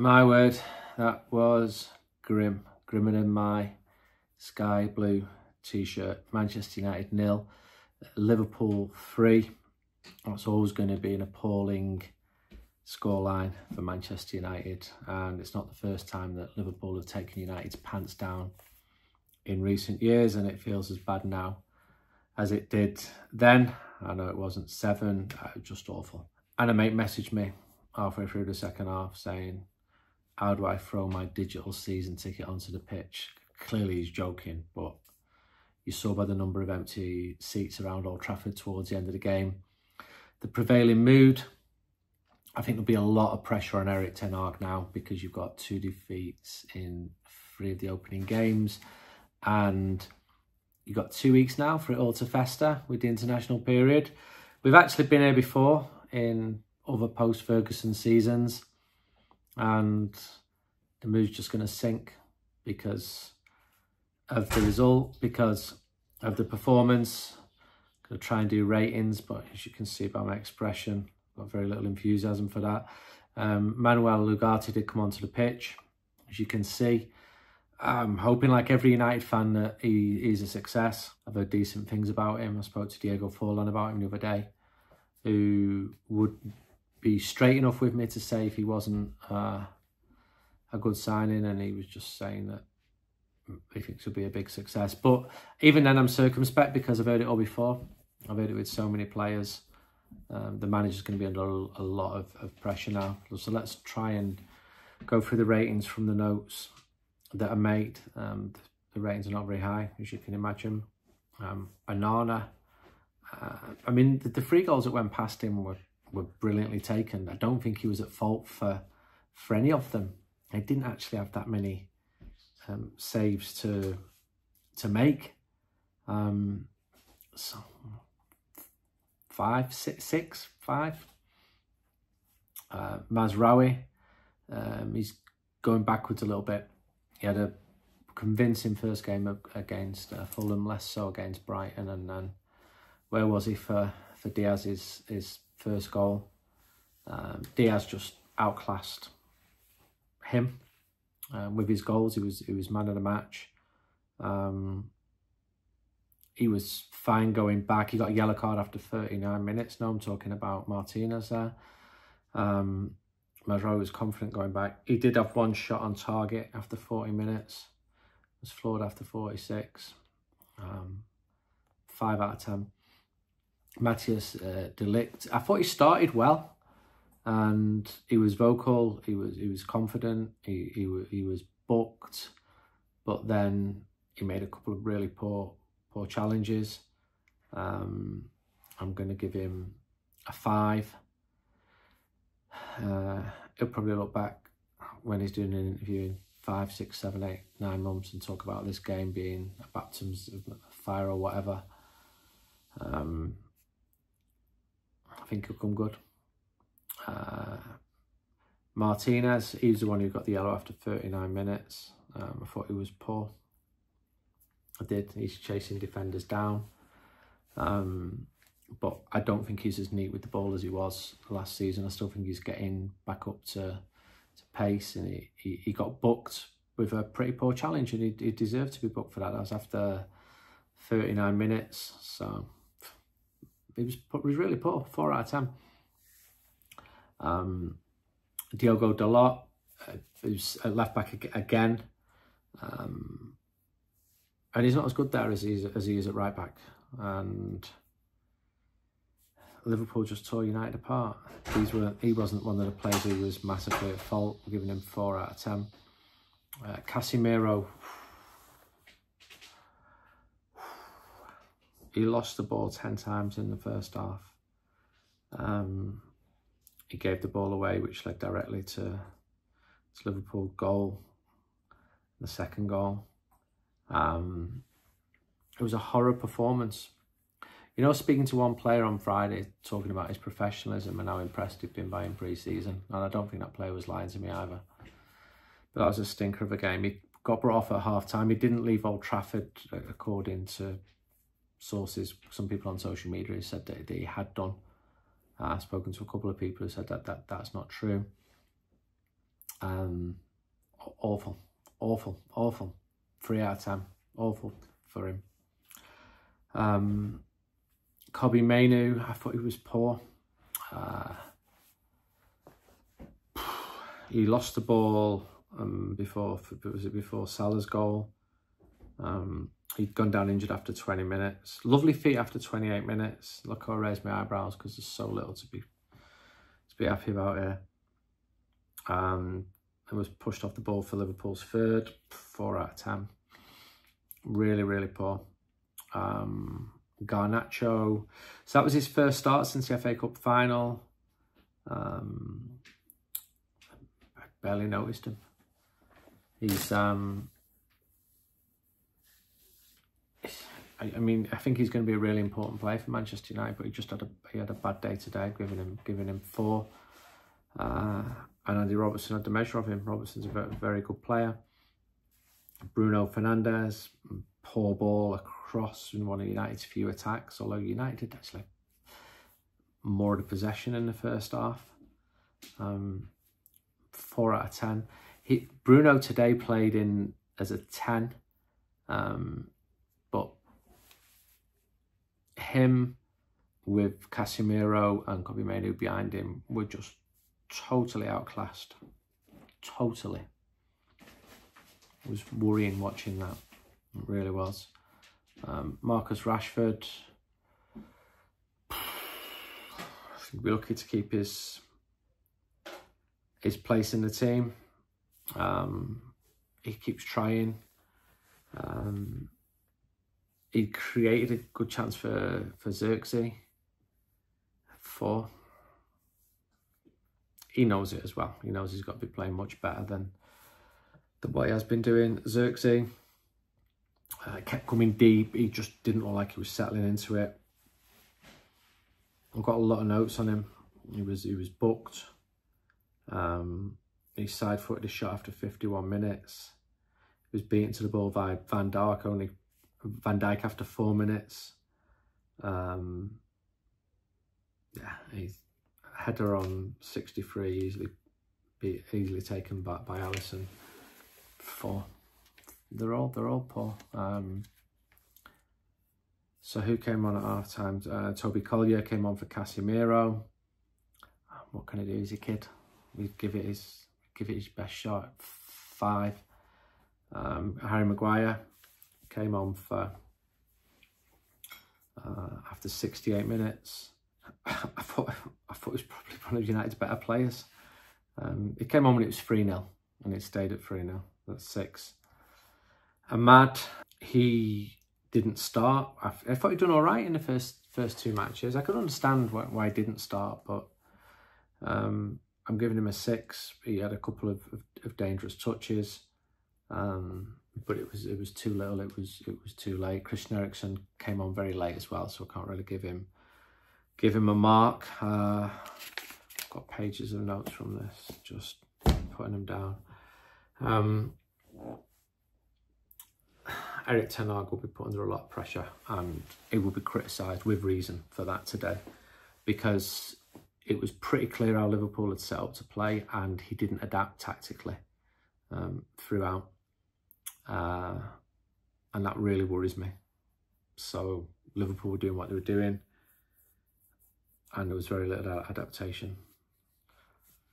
My word, that was grim. Grimmer than my sky blue t-shirt. Manchester United 0, Liverpool 3. That's always going to be an appalling scoreline for Manchester United, and it's not the first time that Liverpool have taken United's pants down in recent years, and it feels as bad now as it did then. I know it wasn't 7, just awful. And a mate messaged me halfway through the second half saying, how do I throw my digital season ticket onto the pitch? Clearly he's joking, but you saw by the number of empty seats around Old Trafford towards the end of the game, the prevailing mood. I think there'll be a lot of pressure on Eric Ten Hag now, because you've got 2 defeats in 3 of the opening games, and you've got 2 weeks now for it all to fester with the international period. We've actually been here before in other post-Ferguson seasons, and the mood's just going to sink because of the result, because of the performance. I'm going to try and do ratings, but as you can see by my expression, I've got very little enthusiasm for that. Manuel Ugarte did come onto the pitch, as you can see. I'm hoping, like every United fan, that he's a success. I've heard decent things about him. I spoke to Diego Forlan about him the other day, who would be straight enough with me to say if he wasn't a good signing, and he was just saying that he thinks he'll be a big success. But even then, I'm circumspect, because I've heard it all before. I've heard it with so many players. The manager's going to be under a lot of pressure now. So let's try and go through the ratings from the notes that are made. The ratings are not very high, as you can imagine. Anana, I mean, the 3 goals that went past him were brilliantly taken. I don't think he was at fault for any of them. He didn't actually have that many saves to make. So 5, 6, 5. Mazraoui, he's going backwards a little bit. He had a convincing first game against Fulham, less so against Brighton, and then where was he for Diaz's first goal? Diaz just outclassed him with his goals. He was man of the match. He was fine going back. He got a yellow card after 39 minutes. No, I'm talking about Martinez there. Mazraoui was confident going back. He did have 1 shot on target after 40 minutes. Was floored after 46. 5 out of 10. Matthijs de Ligt. I thought he started well, and he was vocal. He was confident. He was booked, but then he made a couple of really poor challenges. I'm going to give him a 5. He'll probably look back when he's doing an interview in 5, 6, 7, 8, 9 months and talk about this game being a baptism of fire or whatever. I think he'll come good. Martinez, he's the one who got the yellow after 39 minutes. I thought he was poor. I did. He's chasing defenders down. But I don't think he's as neat with the ball as he was last season. I still think he's getting back up to pace, and he got booked with a pretty poor challenge, and he deserved to be booked for that. That was after 39 minutes, so he was really poor. 4 out of 10. Diogo Dalot, who's at left back again, and he's not as good there as he is at right back, and Liverpool just tore United apart. He wasn't one of the players who was massively at fault. We're giving him 4 out of 10. Casemiro, he lost the ball 10 times in the first half. He gave the ball away, which led directly to Liverpool goal, the second goal. It was a horror performance. You know, speaking to one player on Friday, talking about his professionalism and how impressed he'd been by him pre-season, and I don't think that player was lying to me either. But that was a stinker of a game. He got brought off at half-time. He didn't leave Old Trafford, according to sources. Some people on social media who said that he had done. I've spoken to a couple of people who said that's not true. Awful. 3 out of 10. Awful for him. Kobbie Mainoo, I thought he was poor. He lost the ball before Salah's goal. He'd gone down injured after 20 minutes. Lovely feet after 28 minutes. Look, I raised my eyebrows because there's so little to be happy about here. It was pushed off the ball for Liverpool's third. 4 out of 10. Really, really poor. Garnacho. So that was his first start since the FA Cup final. I barely noticed him. I mean, I think he's going to be a really important player for Manchester United, but he just had a bad day today, giving him 4. And Andy Robertson had the measure of him. Robertson's a very good player. Bruno Fernandes, poor ball across in one of United's few attacks, although United actually more of the possession in the first half. 4 out of 10. Bruno today played in as a 10. But him with Casemiro and Kobbie Mainoo behind him were just totally outclassed. Totally. It was worrying watching that. It really was. Marcus Rashford. He'd be lucky to keep his place in the team. He keeps trying. He created a good chance for Zirkzee. 4. He knows it as well. He knows he's got to be playing much better than what he has been doing. Zirkzee kept coming deep. He just didn't look like he was settling into it. I've got a lot of notes on him. He was booked. He side-footed a shot after 51 minutes. He was beaten to the ball by Van Dijk after 4 minutes. Yeah, he's header on 63, easily taken back by Allison. 4. They're all poor. So who came on at half time? Toby Collier came on for Casemiro. What can he do? He's a kid. We give it his best shot. 5. Harry Maguire came on for after 68 minutes. I thought it was probably one of United's better players. It came on when it was 3-0 and it stayed at 3-0. That's 6. Ahmad, he didn't start. I thought he'd done all right in the first 2 matches. I could understand why he didn't start, but I'm giving him a 6. He had a couple of dangerous touches, but it was too little. It was too late. Christian Eriksson came on very late as well, so I can't really give him a mark. I've got pages of notes from this, just putting them down. Eric Ten Hag will be put under a lot of pressure, and he will be criticised with reason for that today, because it was pretty clear how Liverpool had set up to play, and he didn't adapt tactically throughout, and that really worries me. So Liverpool were doing what they were doing, and there was very little adaptation.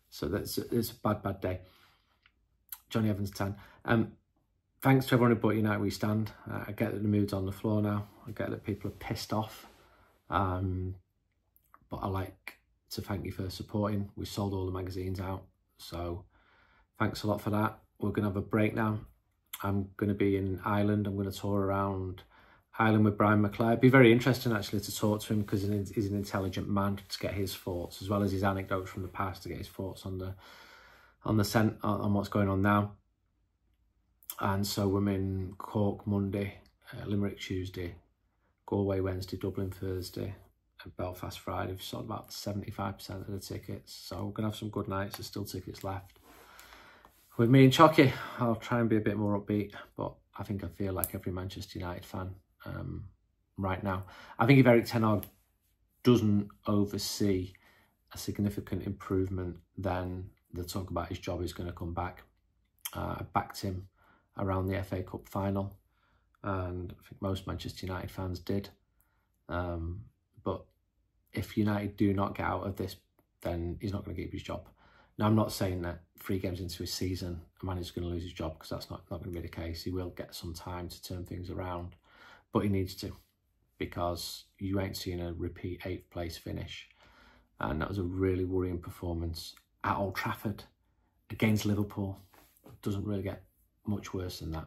So it's a bad day. Johnny Evans 10. Thanks to everyone who bought United We Stand. I get that the mood's on the floor now. I get that people are pissed off. But I like to thank you for supporting. We sold all the magazines out, so thanks a lot for that. We're going to have a break now. I'm going to be in Ireland. I'm going to tour around Ireland with Brian McClair. It'd be very interesting actually to talk to him, because he's an intelligent man, to get his thoughts as well as his anecdotes from the past, to get his thoughts on what's going on now. And so we're in Cork Monday, Limerick Tuesday, Galway Wednesday, Dublin Thursday, and Belfast Friday. We've sold about 75% of the tickets, so we're gonna have some good nights. There's still tickets left. With me and Chucky, I'll try and be a bit more upbeat, but I think I feel like every Manchester United fan right now. I think if Eric Ten Hag doesn't oversee a significant improvement, then the talk about his job, he's going to come back. I backed him around the FA Cup final, and I think most Manchester United fans did. But if United do not get out of this, then he's not going to keep his job. Now, I'm not saying that 3 games into his season, a manager's going to lose his job, because that's not going to be the case. He will get some time to turn things around, but he needs to, because you ain't seen a repeat 8th place finish. And that was a really worrying performance at Old Trafford against Liverpool. Doesn't really get much worse than that.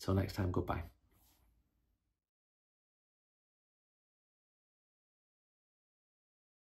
Till next time, goodbye.